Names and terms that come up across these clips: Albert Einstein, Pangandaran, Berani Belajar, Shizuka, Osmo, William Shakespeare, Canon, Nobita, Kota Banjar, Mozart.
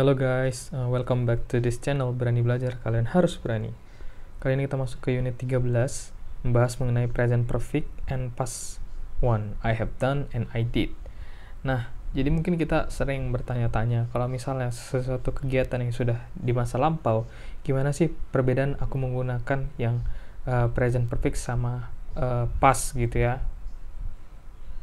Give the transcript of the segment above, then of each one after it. Halo guys, welcome back to this channel Berani Belajar, kalian harus berani. Kali ini kita masuk ke unit 13, membahas mengenai present perfect and past one. I have done and I did. Nah, jadi mungkin kita sering bertanya-tanya, kalau misalnya sesuatu kegiatan yang sudah di masa lampau, gimana sih perbedaan aku menggunakan yang present perfect sama past gitu ya.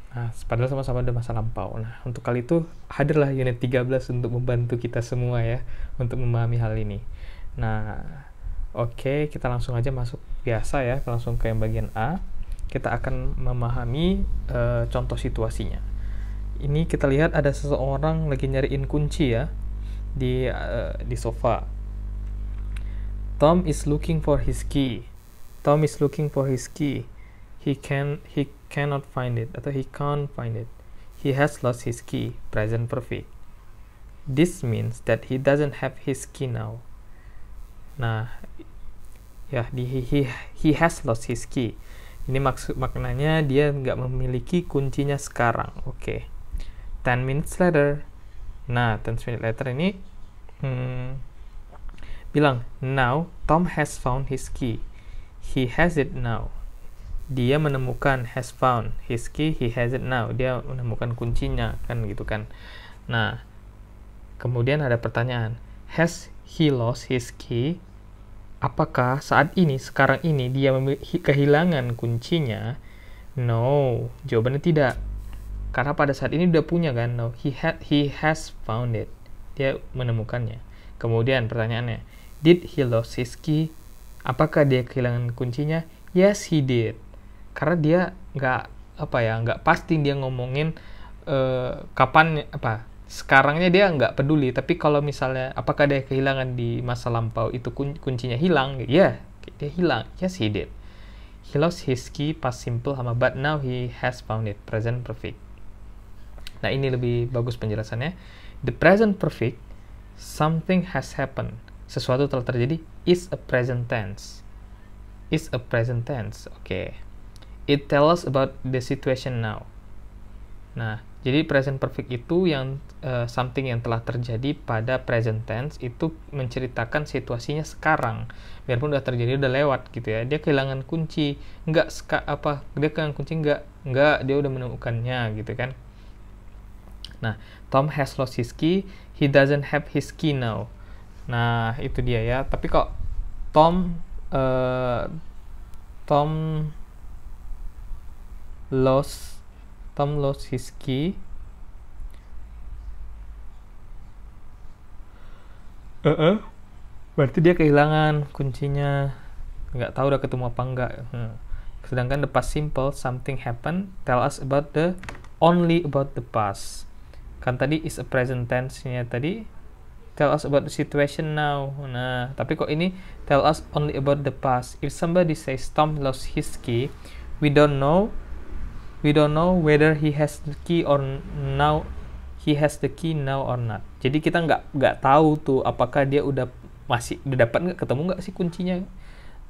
Nah, padahal sama-sama ada masa lampau. Nah, untuk kali itu hadirlah unit 13 untuk membantu kita semua ya untuk memahami hal ini. Nah, oke, kita langsung aja masuk biasa ya, langsung ke yang bagian A. Kita akan memahami contoh situasinya. Ini kita lihat ada seseorang lagi nyariin kunci ya di sofa. Tom is looking for his key. Tom is looking for his key. He cannot find it, atau he can't find it. He has lost his key, present perfect. This means that he doesn't have his key now. Nah, ya, he has lost his key. Ini maknanya dia nggak memiliki kuncinya sekarang. Oke. 10 minutes later. Nah, 10 minutes later ini bilang, now Tom has found his key. He has it now. Dia menemukan, has found his key, he has it now, dia menemukan kuncinya kan gitu kan. Nah, kemudian ada pertanyaan, has he lost his key? Apakah saat ini, sekarang ini dia kehilangan kuncinya? No, jawabannya tidak, karena pada saat ini udah punya kan. No, he has found it, dia menemukannya. Kemudian pertanyaannya, did he lost his key? Apakah dia kehilangan kuncinya? Yes, he did. Karena dia nggak pasti, dia ngomongin kapan, sekarangnya dia nggak peduli. Tapi kalau misalnya apakah dia kehilangan di masa lampau itu kuncinya hilang, ya, dia hilang. Yes, he did. He lost his key, past simple sama but now he has found it, present perfect. Nah, ini lebih bagus penjelasannya. The present perfect, something has happened, sesuatu telah terjadi, is a present tense. Is a present tense. Oke. It tells us about the situation now. Nah, jadi present perfect itu yang something yang telah terjadi pada present tense itu menceritakan situasinya sekarang. Biarpun udah terjadi, udah lewat gitu ya. Dia kehilangan kunci, dia udah menemukannya gitu kan. Nah, Tom has lost his key. He doesn't have his key now. Nah, itu dia ya. Tapi kok Tom lost his key. Berarti dia kehilangan kuncinya. Nggak tahu udah ketemu apa enggak. Sedangkan the past simple, something happened, tell us about the, only about the past. Kan tadi is a present tense-nya tadi. Tell us about the situation now. Nah, tapi kok ini tell us only about the past. If somebody says Tom lost his key, we don't know whether he has the key or now, he has the key now or not. Jadi kita nggak tahu tuh apakah dia udah dapat nggak, ketemu nggak sih kuncinya.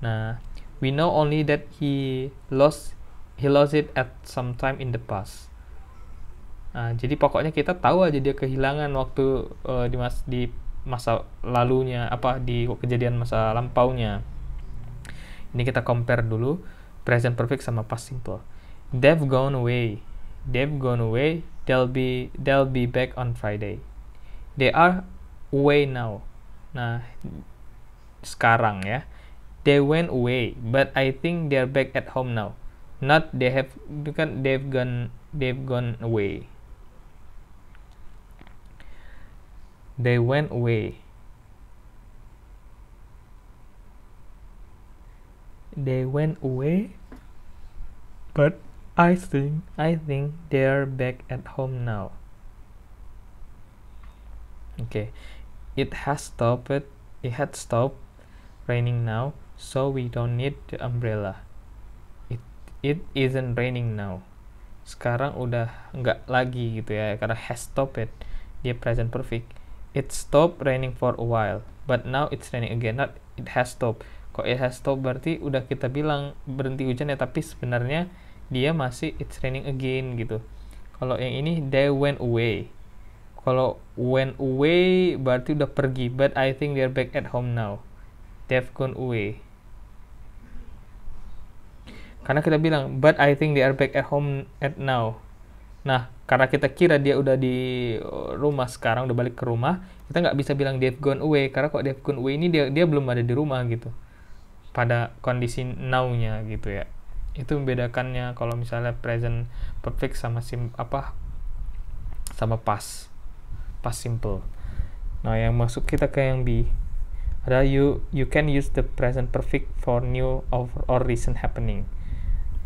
Nah, we know only that he lost it at some time in the past. Nah, jadi pokoknya kita tahu aja dia kehilangan waktu di masa lalunya, di kejadian masa lampaunya. Ini kita compare dulu present perfect sama past simple. They've gone away. They've gone away. They'll be back on Friday. They are away now. Nah, sekarang ya. They went away, but I think they're back at home now. Not they have, bukan they've gone away. They went away. They went away, but I think they're back at home now. Okay, it had stopped raining now, so we don't need the umbrella. It isn't raining now. Sekarang udah nggak lagi gitu ya, karena has stopped it. Dia present perfect. It stopped raining for a while, but now it's raining again. Not it has stopped. Kok it has stopped berarti udah kita bilang berhenti hujan ya, tapi sebenarnya dia masih it's raining again gitu. Kalau yang ini they went away, Kalau went away berarti udah pergi, but I think they're back at home now. They've gone away. Karena kita bilang, but I think they are back at home at now. Nah, karena kita kira dia udah di rumah sekarang, udah balik ke rumah, kita nggak bisa bilang they've gone away, karena kok they've gone away ini dia belum ada di rumah gitu. Pada kondisi now-nya gitu ya. Itu membedakannya kalau misalnya present perfect sama past simple. Nah, yang masuk kita ke yang B. Ada you can use the present perfect for new or recent happening.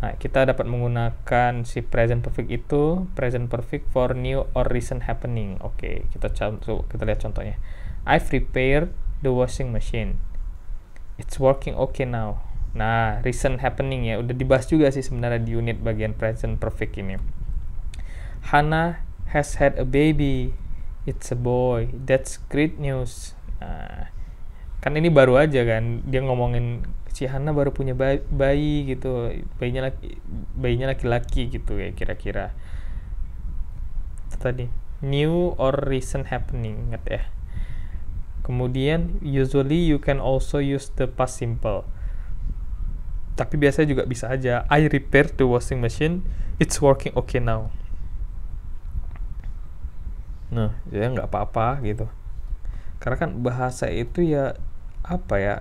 Nah, kita dapat menggunakan si present perfect itu, present perfect for new or recent happening. Oke, kita lihat contohnya. I've repaired the washing machine. It's working okay now. Nah, recent happening ya, udah dibahas juga sih sebenarnya di unit bagian present perfect ini. Hannah has had a baby. It's a boy. That's great news. Nah, kan ini baru aja kan dia ngomongin si Hannah baru punya bayi gitu, bayinya laki-laki gitu ya kira-kira. Itu tadi new or recent happening, ingat ya. Kemudian usually you can also use the past simple, tapi biasanya juga bisa aja. I repaired the washing machine, it's working okay now. Nah, ya nggak apa-apa gitu, karena kan bahasa itu ya apa ya,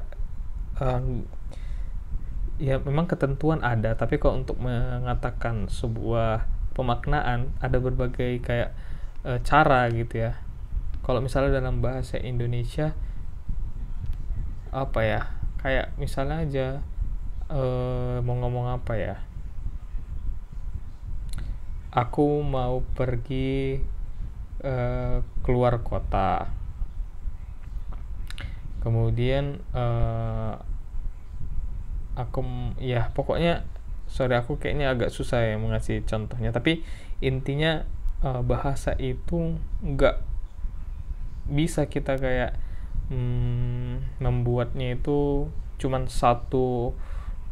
ya memang ketentuan ada, tapi kalau untuk mengatakan sebuah pemaknaan ada berbagai kayak cara gitu ya. Kalau misalnya dalam bahasa Indonesia apa ya, kayak misalnya aja mau ngomong apa ya, aku mau pergi keluar kota. Kemudian pokoknya sorry, aku kayaknya agak susah ya mengasih contohnya, tapi intinya bahasa itu nggak bisa kita kayak membuatnya itu cuman satu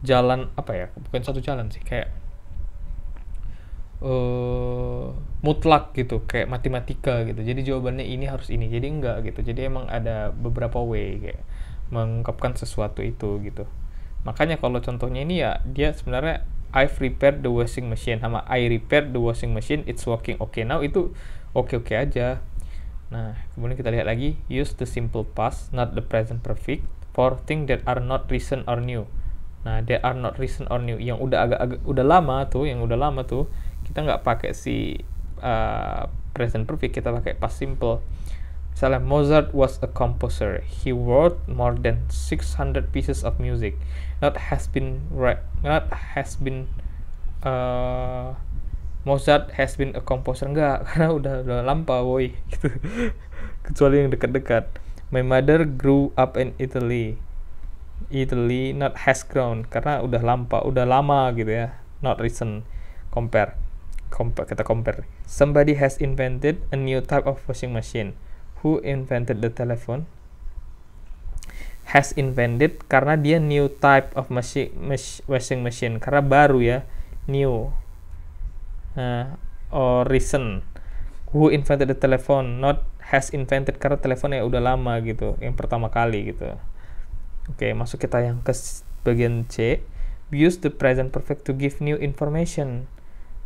jalan, apa ya, bukan satu jalan sih, kayak mutlak gitu, kayak matematika gitu, jadi jawabannya ini harus ini, jadi enggak gitu. Jadi emang ada beberapa way kayak mengungkapkan sesuatu itu gitu. Makanya kalau contohnya ini ya, dia sebenarnya I've repaired the washing machine sama I repaired the washing machine, it's working okay now, itu oke-oke aja. Nah, kemudian kita lihat lagi, use the simple past not the present perfect for things that are not recent or new. Nah, they are not recent or new, yang udah agak-agak udah lama tuh, yang udah lama tuh kita nggak pakai si present perfect, kita pakai past simple. Misalnya Mozart was a composer, he wrote more than 600 pieces of music, Mozart has been a composer, enggak, karena udah lampau boy gitu. Kecuali yang dekat-dekat. My mother grew up in Italy, not has grown, karena udah lampau, udah lama gitu ya, not recent. Kita compare. Somebody has invented a new type of washing machine. Who invented the telephone? Has invented karena dia new type of washing machine, karena baru ya, new. Or recent. Who invented the telephone? Not has invented karena telepon ya udah lama gitu, yang pertama kali gitu. Oke, masuk kita yang ke bagian C. Use the present perfect to give new information,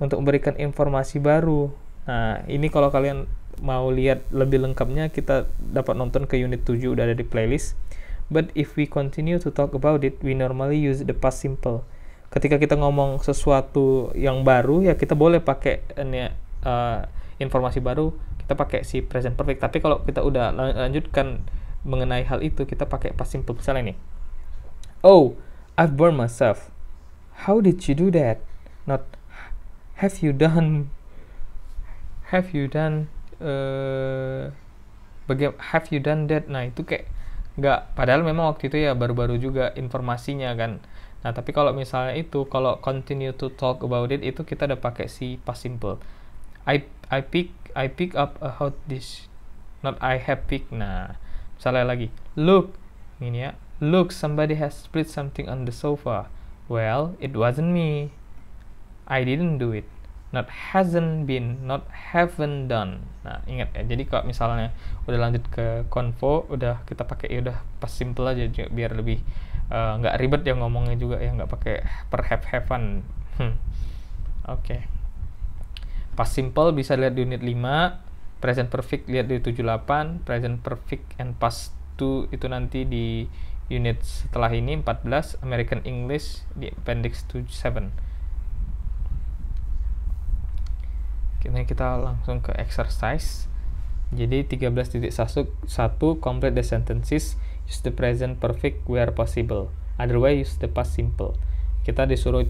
untuk memberikan informasi baru. Nah, ini kalau kalian mau lihat lebih lengkapnya, kita dapat nonton ke unit 7, udah ada di playlist. But if we continue to talk about it, we normally use the past simple. Ketika kita ngomong sesuatu yang baru, ya kita boleh pakai informasi baru, kita pakai si present perfect. Tapi kalau kita udah lanjutkan mengenai hal itu, kita pakai past simple. Misalnya nih, oh, I've burned myself. How did you do that? Not have you done that. Nah, itu kayak nggak, padahal memang waktu itu ya baru-baru juga informasinya kan. Nah, tapi kalau misalnya itu, kalau continue to talk about it, itu kita udah pakai si past simple. I pick up about this, not I have picked. Nah, misalnya lagi, look ini ya, look somebody has split something on the sofa. Well, it wasn't me, I didn't do it. not hasn't been, not haven't done. Nah, ingat ya, jadi kalau misalnya udah lanjut ke convo, udah kita pakai ya udah pas simple aja biar lebih nggak ribet ya ngomongnya juga ya, nggak pakai per have-havean. Oke. Pas simple bisa lihat di unit 5, present perfect lihat di 78, present perfect and past to itu nanti di unit setelah ini 14, American English di appendix 7. Kini kita langsung ke exercise. Jadi 13.1 complete the sentences, use the present perfect where possible, otherwise use the past simple. Kita disuruh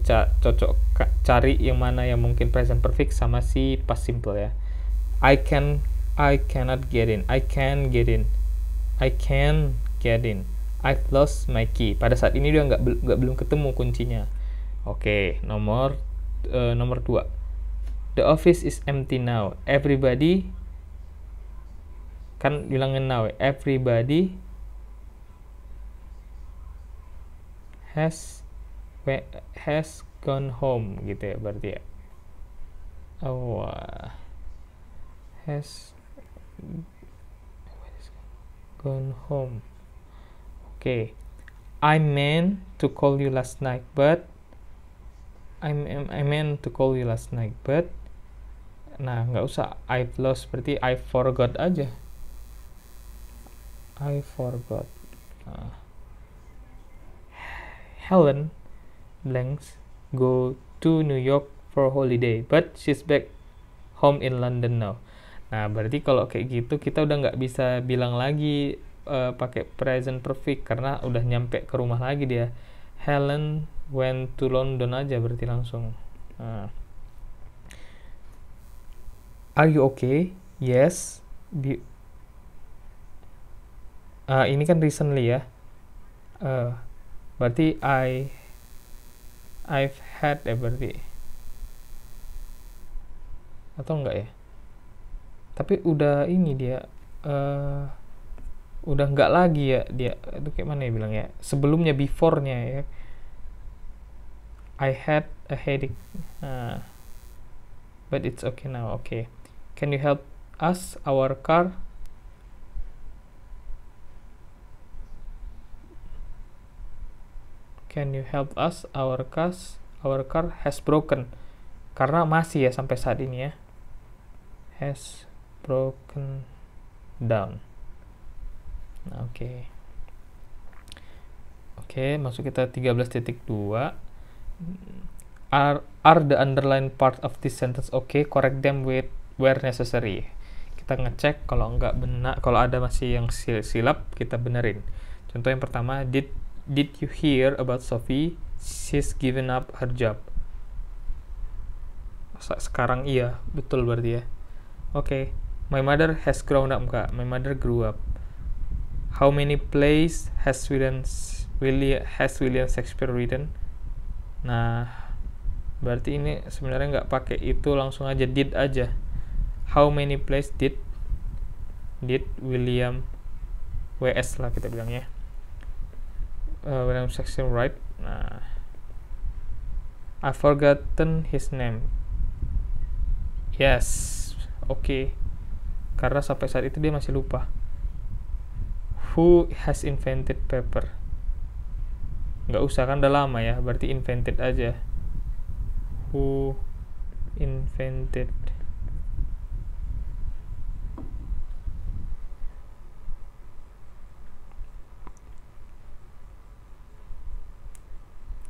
cari yang mana yang mungkin present perfect sama si past simple ya. I cannot get in. I can get in. I can get in. I've lost my key. Pada saat ini dia belum ketemu kuncinya. Oke, nomor 2. The office is empty now. Everybody kan bilangin now. Everybody has gone home gitu ya berarti ya. Oh, has gone home. Oke, I meant to call you last night, but nah, nggak usah I've lost, berarti I forgot aja. I forgot. Helen blanks go to New York for holiday, but she's back home in London now. Nah, berarti kalau kayak gitu kita udah nggak bisa bilang lagi pakai present perfect karena udah nyampe ke rumah lagi dia. Helen went to London aja berarti langsung. Are you okay? Yes. Ini kan recently ya. Berarti I've had berarti. Atau enggak ya? Tapi udah ini dia udah enggak lagi ya dia. Itu kayak mana ya bilang ya? Sebelumnya before-nya ya. I had a headache. But it's okay now. Okay. Can you help us? Our car our car has broken. Karena masih ya sampai saat ini ya. Has broken down. Oke. Oke, masuk kita 13.2. Are the underlined part of this sentence okay? Correct them with where necessary. Kita ngecek kalau nggak benar, kalau ada masih yang silap kita benerin. Contoh yang pertama, did you hear about Sophie? She's given up her job. Sekarang iya, betul berarti ya. Oke. My mother has grown up. Enggak, my mother grew up. How many plays has William Shakespeare written? Nah, berarti ini sebenarnya nggak pakai itu, langsung aja did aja. How many plays did William WS lah kita bilangnya. William Shakespeare write. Nah, I've forgotten his name. Yes, okay. Karena sampai saat itu dia masih lupa. Who has invented paper? Nggak usah kan udah lama ya, berarti invented aja. Who invented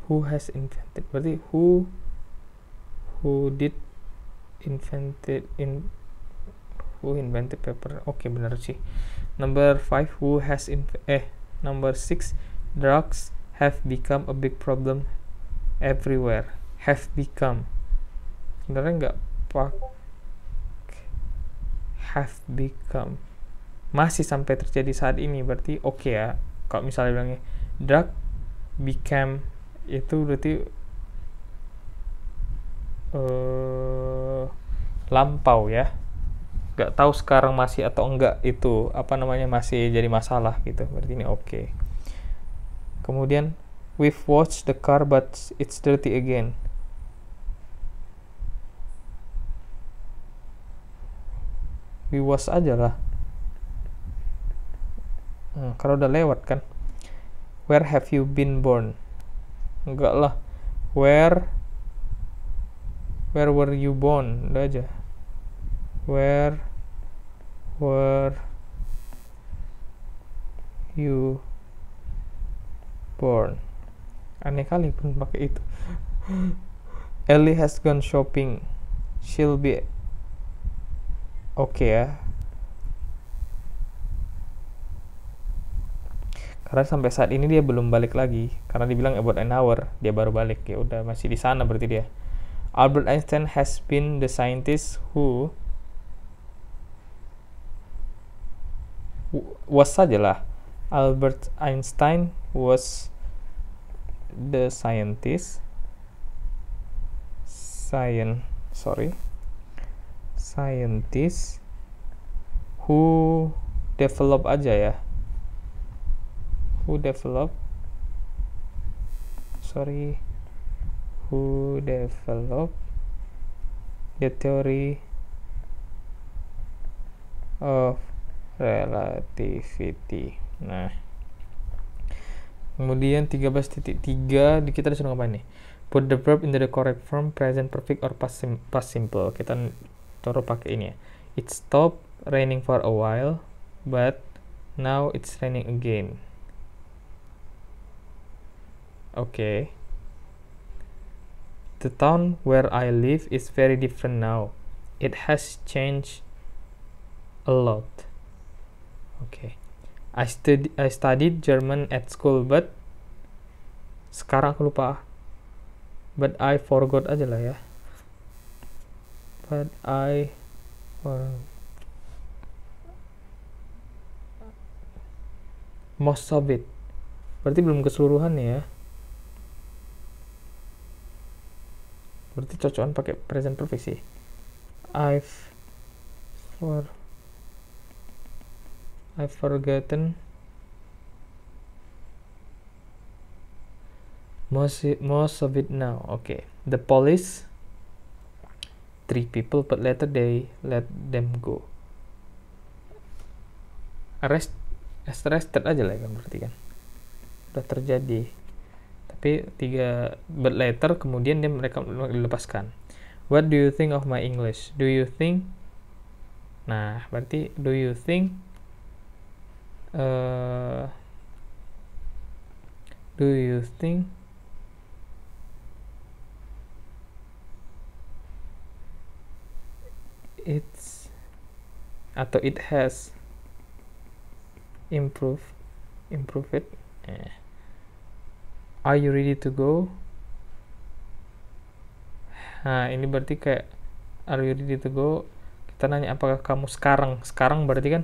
Who has invented? Berarti who invented paper. Oke, benar sih. Number 5, number 6, drugs have become a big problem everywhere. Have become sebenarnya nggak have become masih sampai terjadi saat ini, berarti oke ya. Kalau misalnya bilangnya drug became itu berarti lampau ya, nggak tahu sekarang masih atau enggak itu apa namanya masih jadi masalah gitu, berarti ini oke. Kemudian we've washed the car but it's dirty again. viewers aja lah. Kalau udah lewat kan, where have you been born? Enggak lah, where were you born? Udah aja, where were you born? Aneh kali pun pakai itu. Ellie has gone shopping. She'll be okay ya. Karena sampai saat ini dia belum balik lagi, karena dibilang about an hour, dia baru balik. Ya udah, masih di sana berarti dia. Albert Einstein has been the scientist who was sajalah. Albert Einstein was the scientist who develop aja ya. Who develop the theory of relativity. Nah, kemudian 13.3 kita disuruh ngapain nih? Put the verb into the correct form, present perfect or past simple. Kita taruh pakai ini ya. It stopped raining for a while, but now it's raining again. Okay. The town where I live is very different now. It has changed a lot. Okay. I studied German at school, but sekarang aku lupa. But I forgot aja lah ya. But I most of it. Berarti belum keseluruhan ya. Berarti cocokan pakai present perfect sih. I've forgotten most of it now. Okay. The police 3 people, but later they let them go. Arrested aja lah kan, berarti kan udah terjadi. Tapi 3 but later, kemudian dia mereka dilepaskan. What do you think of my English? Do you think? Nah, berarti do you think? Do you think? It's atau it has improve it. Are you ready to go? Nah, ini berarti kayak are you ready to go, kita nanya apakah kamu sekarang berarti kan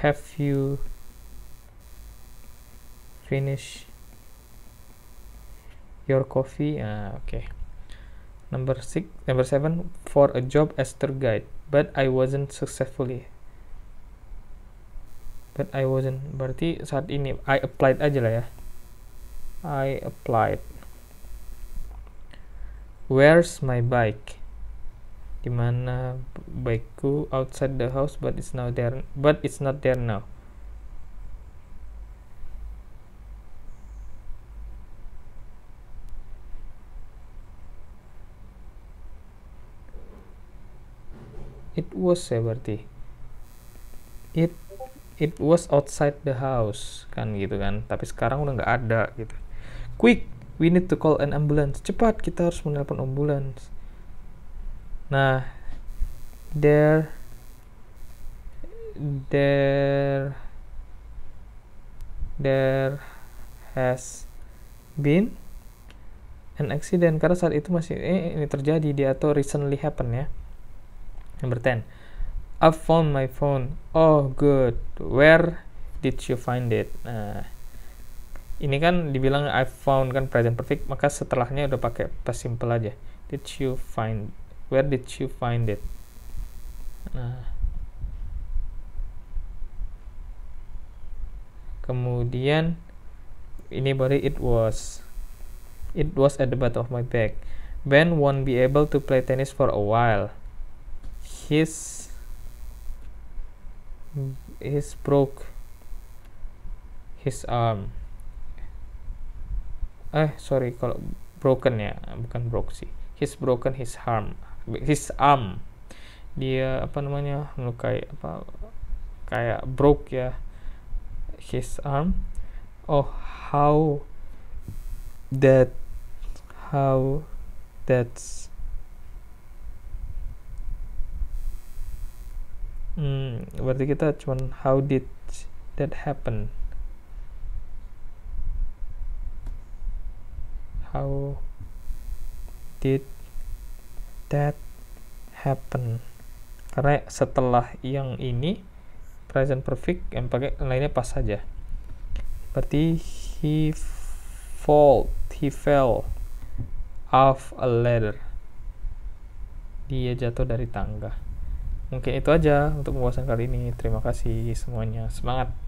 have you finished your coffee? Okay. Number 7, for a job as tour guide, but I wasn't successfully. But I wasn't, berarti saat ini I applied aja lah ya. I applied. Where's my bike? Dimana bikeku? Outside the house, but it's now there. But it's not there now. It was ya berarti. It was outside the house kan gitu kan. Tapi sekarang udah nggak ada gitu. Quick, we need to call an ambulance. Cepat, kita harus menelpon ambulans. Nah, there has been an accident, karena saat itu masih ini terjadi dia atau recently happened ya. Number 10. I found my phone. Oh, good. Where did you find it? Nah, ini kan dibilang I found kan present perfect, maka setelahnya udah pakai past simple aja. Did you find? Where did you find it? Nah, kemudian ini baru it was. It was at the bottom of my bag. Ben won't be able to play tennis for a while. his broke his arm. Sorry, kalau broken ya, bukan broke sih. He's broken his arm. Dia apa namanya, melukai apa, kayak broke ya, his arm. Oh, how that's berarti kita cuman how did that happen, how did that happen, karena setelah yang ini present perfect, yang pakai lainnya pas saja. Berarti he fell off a ladder, dia jatuh dari tangga. Mungkin itu aja untuk pembahasan kali ini. Terima kasih semuanya, semangat.